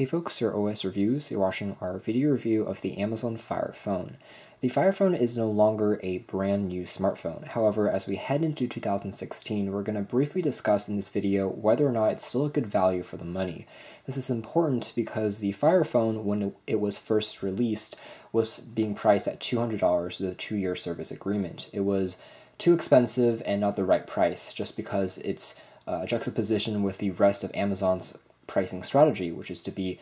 Hey folks, your OS Reviews, you're watching our video review of the Amazon Fire Phone. The Fire Phone is no longer a brand new smartphone. However, as we head into 2016, we're going to briefly discuss in this video whether or not it's still a good value for the money. This is important because the Fire Phone, when it was first released, was being priced at $200 with a 2-year service agreement. It was too expensive and not the right price, just because it's a juxtaposition with the rest of Amazon's pricing strategy, which is to be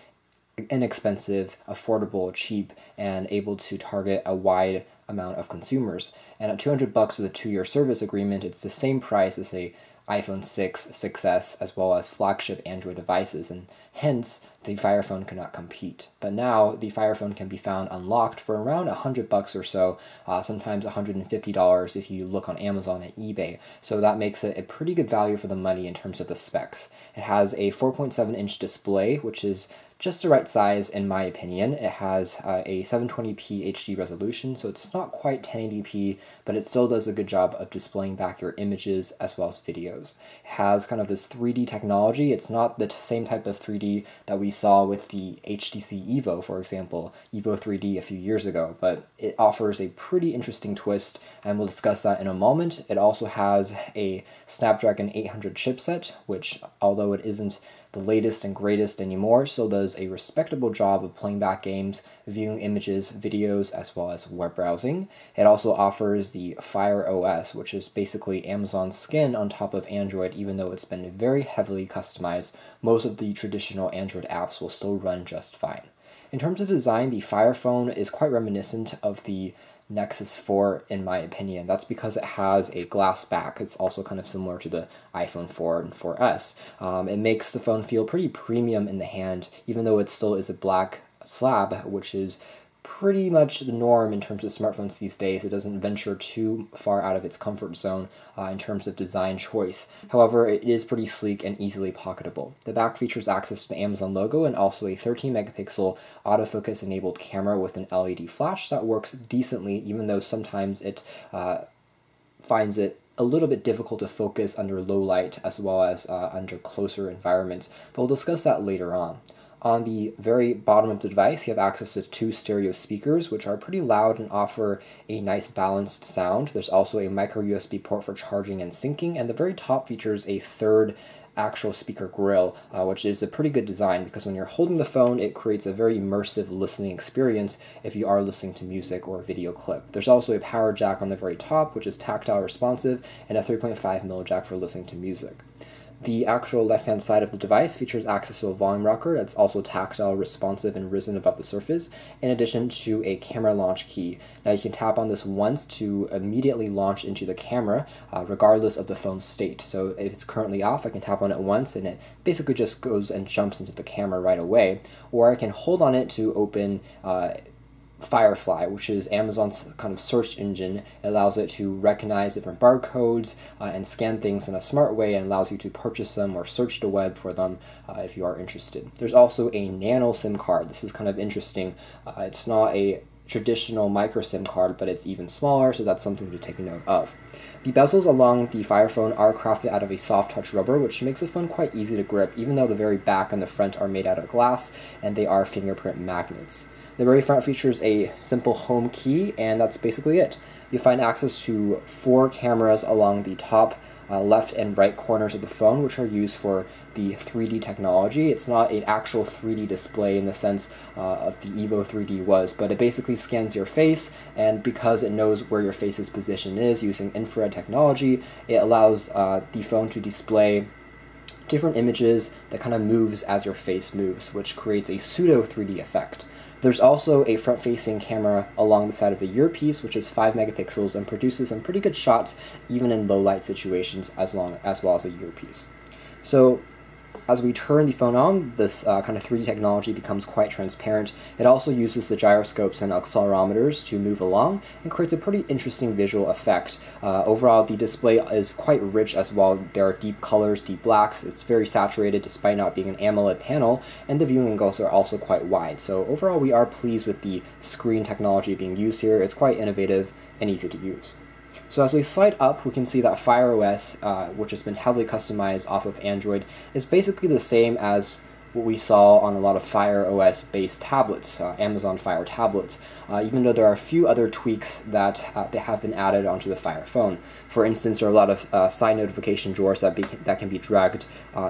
inexpensive, affordable, cheap, and able to target a wide amount of consumers. And at $200 with a 2-year service agreement, it's the same price as a iPhone 6, 6S, as well as flagship Android devices, and hence the Fire Phone could not compete. But now the Fire Phone can be found unlocked for around $100 or so, sometimes $150 if you look on Amazon and eBay. So that makes it a pretty good value for the money in terms of the specs. It has a 4.7-inch display, which is just the right size in my opinion. It has a 720p HD resolution, so it's not quite 1080p, but it still does a good job of displaying back your images as well as videos. It has kind of this 3D technology. It's not the same type of 3D that we saw with the HTC Evo, for example, Evo 3D a few years ago, but it offers a pretty interesting twist, and we'll discuss that in a moment. It also has a Snapdragon 800 chipset, which, although it isn't the latest and greatest anymore, still does a respectable job of playing back games, viewing images, videos, as well as web browsing. It also offers the Fire OS, which is basically Amazon's skin on top of Android, even though it's been very heavily customized. Most of the traditional Android apps will still run just fine. In terms of design, the Fire Phone is quite reminiscent of the Nexus 4 in my opinion. That's because it has a glass back. It's also kind of similar to the iPhone 4 and 4S. It makes the phone feel pretty premium in the hand, even though it still is a black slab, which is pretty much the norm in terms of smartphones these days. It doesn't venture too far out of its comfort zone in terms of design choice. However, it is pretty sleek and easily pocketable. The back features access to the Amazon logo and also a 13-megapixel autofocus-enabled camera with an LED flash that works decently, even though sometimes it finds it a little bit difficult to focus under low light as well as under closer environments, but we'll discuss that later on. On the very bottom of the device, you have access to 2 stereo speakers, which are pretty loud and offer a nice balanced sound. There's also a micro USB port for charging and syncing, and the very top features a third actual speaker grille, which is a pretty good design because when you're holding the phone, it creates a very immersive listening experience if you are listening to music or a video clip. There's also a power jack on the very top, which is tactile responsive, and a 3.5mm jack for listening to music. The actual left-hand side of the device features access to a volume rocker that's also tactile, responsive, and risen above the surface, in addition to a camera launch key. Now you can tap on this once to immediately launch into the camera, regardless of the phone's state. So if it's currently off, I can tap on it once and it basically just goes and jumps into the camera right away, or I can hold on it to open Firefly, which is Amazon's kind of search engine. It allows it to recognize different barcodes and scan things in a smart way, and allows you to purchase them or search the web for them if you are interested. There's also a nano SIM card. This is kind of interesting. It's not a traditional micro SIM card, but it's even smaller, so that's something to take note of. The bezels along the Fire Phone are crafted out of a soft touch rubber, which makes the phone quite easy to grip, even though the very back and the front are made out of glass and they are fingerprint magnets. The very front features a simple home key, and that's basically it. You find access to 4 cameras along the top, left and right corners of the phone, which are used for the 3D technology. It's not an actual 3D display in the sense of the Evo 3D was, but it basically scans your face, and because it knows where your face's position is using infrared technology, it allows the phone to display different images that kind of moves as your face moves, which creates a pseudo 3D effect. There's also a front-facing camera along the side of the earpiece, which is 5 megapixels and produces some pretty good shots even in low-light situations, as well as a earpiece. So as we turn the phone on, this kind of 3D technology becomes quite transparent. It also uses the gyroscopes and accelerometers to move along and creates a pretty interesting visual effect. Overall, the display is quite rich as well. There are deep colors, deep blacks. It's very saturated despite not being an AMOLED panel, and the viewing angles are also quite wide. So overall, we are pleased with the screen technology being used here. It's quite innovative and easy to use. So as we slide up, we can see that Fire OS, which has been heavily customized off of Android, is basically the same as what we saw on a lot of Fire OS based tablets, Amazon Fire tablets, even though there are a few other tweaks that have been added onto the Fire phone. For instance, there are a lot of side notification drawers that can be dragged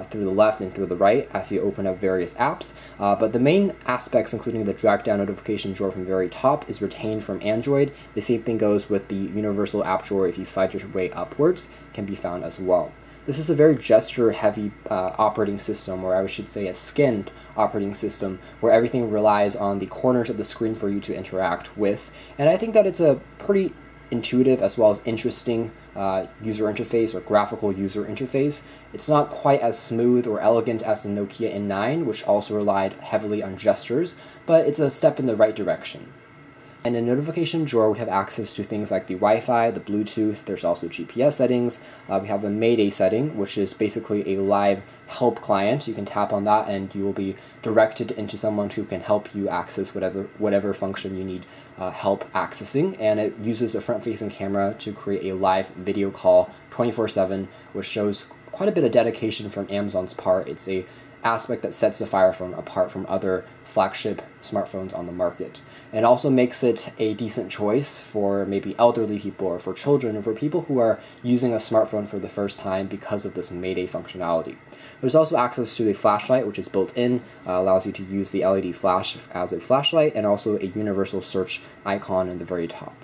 through the left and through the right as you open up various apps, but the main aspects, including the drag down notification drawer from the very top, is retained from Android. The same thing goes with the universal app drawer. If you slide your way upwards, can be found as well. This is a very gesture-heavy operating system, or I should say a skinned operating system, where everything relies on the corners of the screen for you to interact with, and I think that it's a pretty intuitive as well as interesting user interface or graphical user interface. It's not quite as smooth or elegant as the Nokia N9, which also relied heavily on gestures, but it's a step in the right direction. And a notification drawer would have access to things like the Wi-Fi, the Bluetooth, there's also GPS settings. We have a Mayday setting, which is basically a live help client. You can tap on that and you will be directed into someone who can help you access whatever function you need help accessing. And it uses a front-facing camera to create a live video call 24/7, which shows quite a bit of dedication from Amazon's part. It's an aspect that sets the Fire phone apart from other flagship smartphones on the market, and also makes it a decent choice for maybe elderly people or for children or for people who are using a smartphone for the first time because of this Mayday functionality. There's also access to a flashlight, which is built in, allows you to use the LED flash as a flashlight, and also a universal search icon in the very top.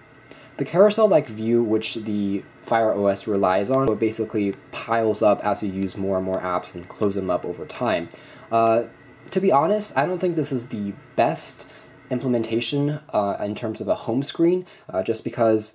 The carousel-like view, which the Fire OS relies on, it basically piles up as you use more and more apps and close them up over time. To be honest, I don't think this is the best implementation in terms of a home screen, just because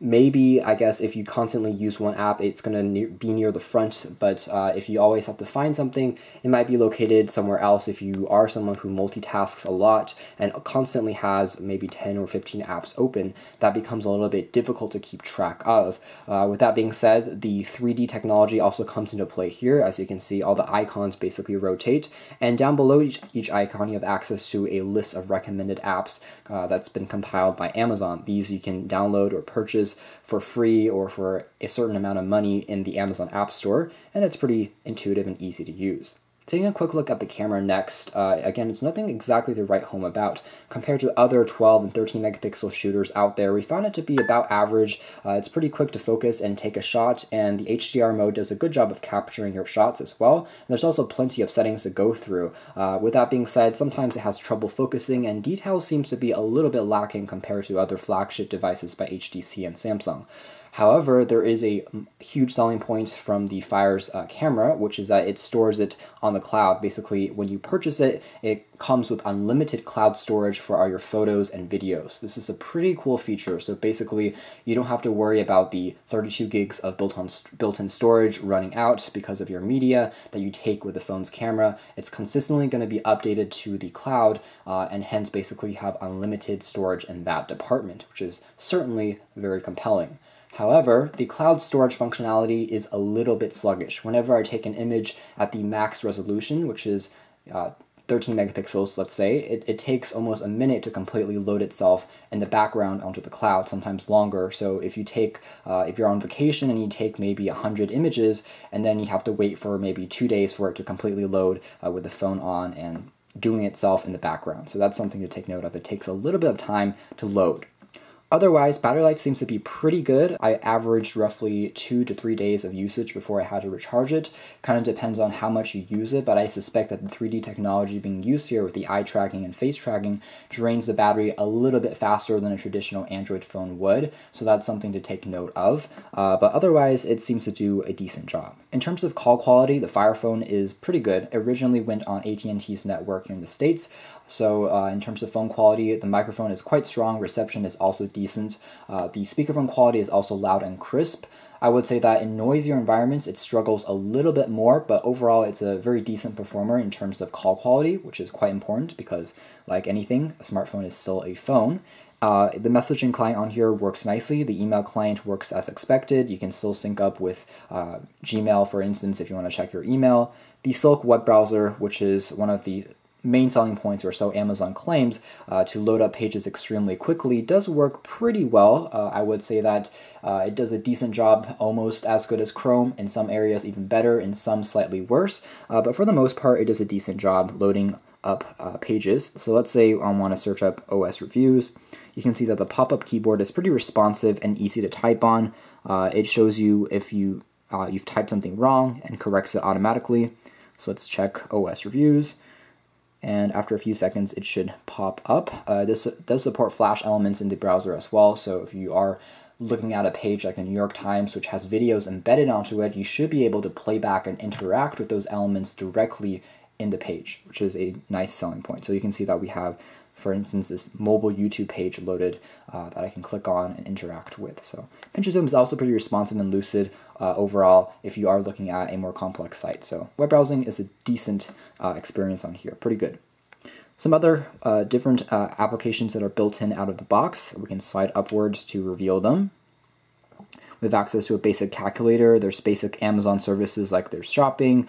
maybe, I guess, if you constantly use one app, it's going to be near the front, but if you always have to find something, it might be located somewhere else if you are someone who multitasks a lot and constantly has maybe 10 or 15 apps open. That becomes a little bit difficult to keep track of. With that being said, the 3D technology also comes into play here. As you can see, all the icons basically rotate, and down below each icon, you have access to a list of recommended apps that's been compiled by Amazon. These you can download or purchase for free or for a certain amount of money in the Amazon App Store, and it's pretty intuitive and easy to use. Taking a quick look at the camera next, again, it's nothing exactly to write home about. Compared to other 12 and 13 megapixel shooters out there, we found it to be about average. It's pretty quick to focus and take a shot, and the HDR mode does a good job of capturing your shots as well. And there's also plenty of settings to go through. With that being said, sometimes it has trouble focusing, and detail seems to be a little bit lacking compared to other flagship devices by HTC and Samsung. However, there is a huge selling point from the Fire's camera, which is that it stores it on the cloud. Basically, when you purchase it, it comes with unlimited cloud storage for all your photos and videos. This is a pretty cool feature. So basically, you don't have to worry about the 32 gigs of built-in storage running out because of your media that you take with the phone's camera. It's consistently going to be updated to the cloud, and hence basically have unlimited storage in that department, which is certainly very compelling. However, the cloud storage functionality is a little bit sluggish. Whenever I take an image at the max resolution, which is 13 megapixels, let's say, it takes almost a minute to completely load itself in the background onto the cloud, sometimes longer. So if you take, if you're on vacation and you take maybe 100 images, and then you have to wait for maybe 2 days for it to completely load with the phone on and doing itself in the background. So that's something to take note of. It takes a little bit of time to load. Otherwise, battery life seems to be pretty good. I averaged roughly 2 to 3 days of usage before I had to recharge it. Kind of depends on how much you use it, but I suspect that the 3D technology being used here with the eye tracking and face tracking drains the battery a little bit faster than a traditional Android phone would, so that's something to take note of. But otherwise, it seems to do a decent job. In terms of call quality, the Fire phone is pretty good. It originally went on AT&T's network here in the States, so in terms of phone quality, the microphone is quite strong, reception is also decent. The speakerphone quality is also loud and crisp. I would say that in noisier environments, it struggles a little bit more, but overall it's a very decent performer in terms of call quality, which is quite important because, like anything, a smartphone is still a phone. The messaging client on here works nicely. The email client works as expected. You can still sync up with Gmail, for instance, if you want to check your email. The Silk web browser, which is one of the main selling points, or so Amazon claims, to load up pages extremely quickly does work pretty well. I would say that it does a decent job, almost as good as Chrome, in some areas even better, in some slightly worse, but for the most part it does a decent job loading up pages. So let's say I want to search up OS reviews. You can see that the pop-up keyboard is pretty responsive and easy to type on. It shows you if you've typed something wrong and corrects it automatically. So let's check OS reviews. And after a few seconds, it should pop up. This does support Flash elements in the browser as well, so if you are looking at a page like the New York Times, which has videos embedded onto it, you should be able to play back and interact with those elements directly in the page, which is a nice selling point. So you can see that we have, for instance, this mobile YouTube page loaded that I can click on and interact with. So Pinch Zoom is also pretty responsive and lucid overall if you are looking at a more complex site. So web browsing is a decent experience on here, pretty good. Some other different applications that are built in out of the box, we can slide upwards to reveal them. We have access to a basic calculator. There's basic Amazon services like there's shopping,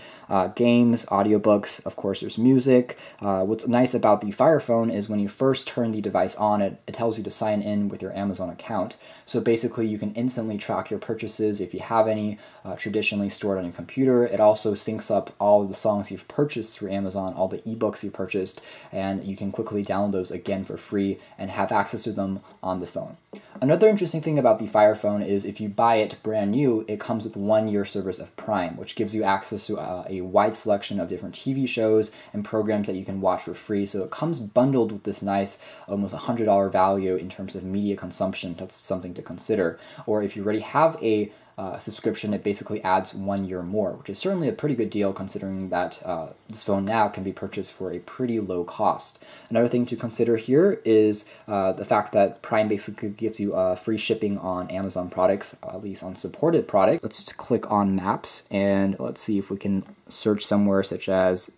games, audiobooks, of course there's music. What's nice about the Fire Phone is when you first turn the device on, it tells you to sign in with your Amazon account. So basically you can instantly track your purchases if you have any traditionally stored on your computer. It also syncs up all of the songs you've purchased through Amazon, all the ebooks you've purchased, and you can quickly download those again for free and have access to them on the phone. Another interesting thing about the Fire Phone is if you buy it brand new, it comes with 1 year service of Prime, which gives you access to a wide selection of different TV shows and programs that you can watch for free. So it comes bundled with this nice almost $100 value in terms of media consumption. That's something to consider. Or if you already have a subscription, it basically adds 1 year more, which is certainly a pretty good deal considering that this phone now can be purchased for a pretty low cost. Another thing to consider here is the fact that Prime basically gives you free shipping on Amazon products, at least on supported products. Let's just click on Maps and let's see if we can search somewhere such as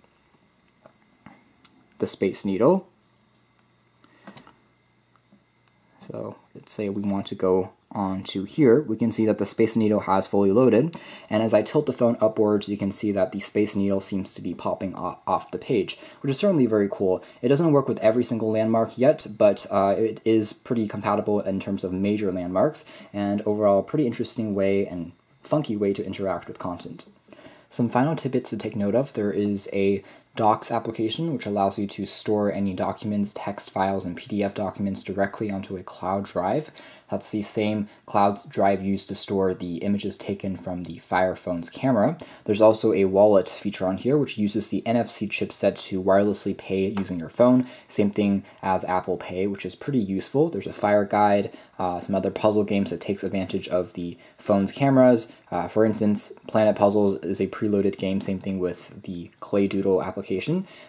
the Space Needle. So let's say we want to go onto here, we can see that the Space Needle has fully loaded, and as I tilt the phone upwards, you can see that the Space Needle seems to be popping off the page, which is certainly very cool. It doesn't work with every single landmark yet, but it is pretty compatible in terms of major landmarks, and overall pretty interesting way and funky way to interact with content. Some final tidbits to take note of, there is a Docs application, which allows you to store any documents, text files, and PDF documents directly onto a cloud drive. That's the same cloud drive used to store the images taken from the Fire Phone's camera. There's also a wallet feature on here, which uses the NFC chipset to wirelessly pay using your phone. Same thing as Apple Pay, which is pretty useful. There's a Fire Guide, some other puzzle games that takes advantage of the phone's cameras. For instance, Planet Puzzles is a preloaded game, same thing with the Clay Doodle application.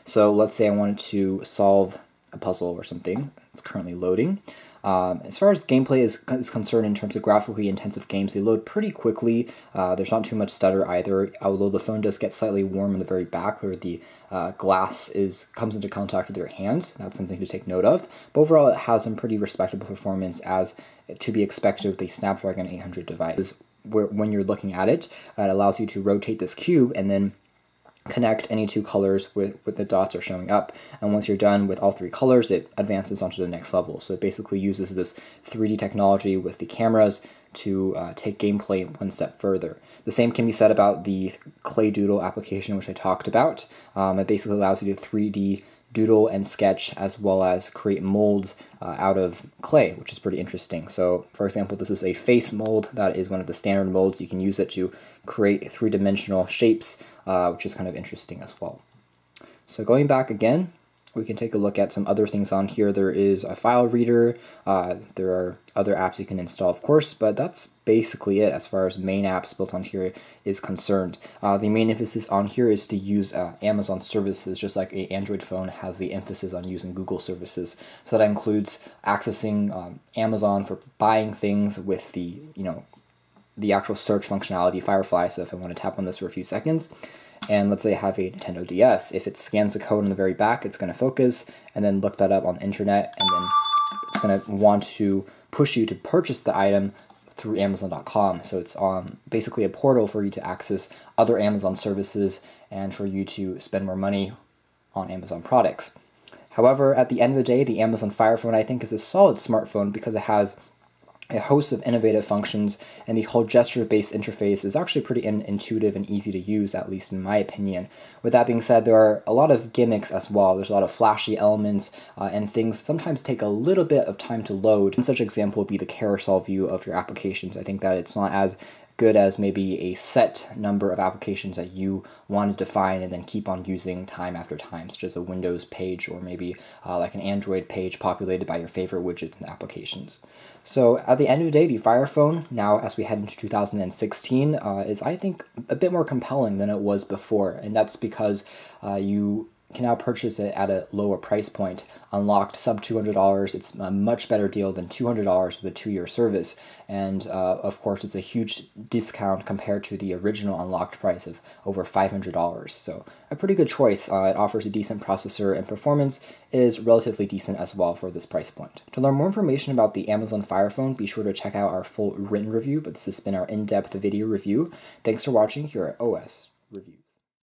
So let's say I wanted to solve a puzzle or something. It's currently loading. As far as gameplay is concerned, in terms of graphically intensive games, they load pretty quickly. There's not too much stutter either, although the phone does get slightly warm in the very back where the glass comes into contact with your hands. That's something to take note of. But overall, it has some pretty respectable performance as to be expected with a Snapdragon 800 device. When you're looking at it, it allows you to rotate this cube and then connect any two colors with the dots are showing up, and once you're done with all three colors, it advances onto the next level. So it basically uses this 3D technology with the cameras to take gameplay one step further. The same can be said about the Clay Doodle application, which I talked about. It basically allows you to 3D doodle and sketch, as well as create molds out of clay, which is pretty interesting. So for example, this is a face mold that is one of the standard molds. You can use it to create three-dimensional shapes, which is kind of interesting as well. So going back again, we can take a look at some other things on here. There is a file reader, there are other apps you can install, of course, but that's basically it as far as main apps built on here is concerned. The main emphasis on here is to use Amazon services, just like an Android phone has the emphasis on using Google services. So that includes accessing Amazon for buying things with the, the actual search functionality, Firefly. So if I want to tap on this for a few seconds, and let's say I have a Nintendo DS. If it scans the code in the very back, it's going to focus and then look that up on the internet, and then it's going to want to push you to purchase the item through Amazon.com. So it's on basically a portal for you to access other Amazon services and for you to spend more money on Amazon products. However, at the end of the day, the Amazon Fire Phone, I think, is a solid smartphone because it has a host of innovative functions, and the whole gesture-based interface is actually pretty intuitive and easy to use, at least in my opinion. With that being said, there are a lot of gimmicks as well. There's a lot of flashy elements and things sometimes take a little bit of time to load. And such example would be the carousel view of your applications. I think that it's not as good as maybe a set number of applications that you want to define and then keep on using time after time, such as a Windows page or maybe like an Android page populated by your favorite widgets and applications. So at the end of the day, the Fire Phone, now as we head into 2016, is, I think, a bit more compelling than it was before, and that's because you can now purchase it at a lower price point, unlocked sub $200. It's a much better deal than $200 with a 2-year service. And of course, it's a huge discount compared to the original unlocked price of over $500. So a pretty good choice. It offers a decent processor, and performance is relatively decent as well for this price point. To learn more information about the Amazon Fire Phone, be sure to check out our full written review, but this has been our in-depth video review. Thanks for watching here at OS Review.